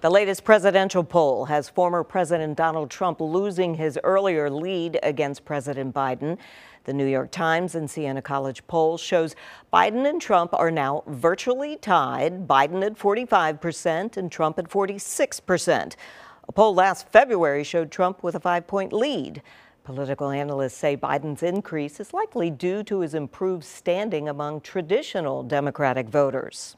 The latest presidential poll has former President Donald Trump losing his earlier lead against President Biden. The New York Times and Siena College poll shows Biden and Trump are now virtually tied, Biden at 45% and Trump at 46%. A poll last February showed Trump with a 5-point lead. Political analysts say Biden's increase is likely due to his improved standing among traditional Democratic voters.